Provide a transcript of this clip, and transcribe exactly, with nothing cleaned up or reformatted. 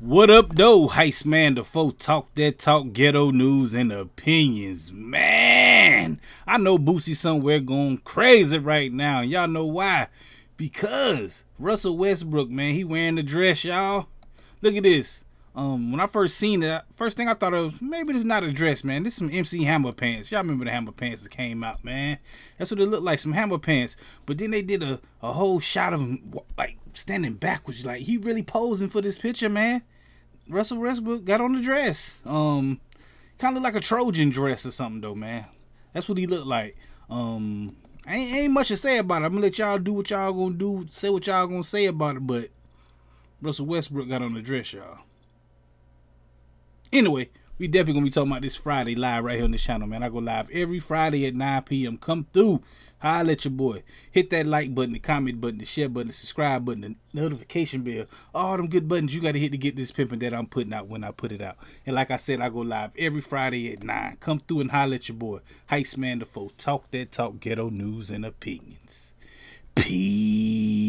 What up, though? Heist Man Da Foe, Talk That Talk, Ghetto News and Opinions. Man, I know Boosie somewhere going crazy right now. Y'all know why? Because Russell Westbrook, man, he wearing the dress, y'all. Look at this. Um, when I first seen it, first thing I thought of, maybe this is not a dress, man. This is some M C Hammer pants. Y'all remember the Hammer pants that came out, man? That's what it looked like, some Hammer pants. But then they did a, a whole shot of him, like, standing backwards. Like, he really posing for this picture, man. Russell Westbrook got on the dress. Um, kind of like a Trojan dress or something, though, man. That's what he looked like. Um, I ain't, ain't much to say about it. I'm going to let y'all do what y'all going to do, say what y'all going to say about it, but Russell Westbrook got on the dress, y'all. Anyway, we definitely going to be talking about this Friday live right here on this channel, man. I go live every Friday at nine P M Come through. Holler at your boy. Hit that like button, the comment button, the share button, the subscribe button, the notification bell. All them good buttons you got to hit to get this pimping that I'm putting out when I put it out. And like I said, I go live every Friday at nine. Come through and holler at your boy. Heist Man Da Foe. Talk that talk, ghetto news and opinions. Peace.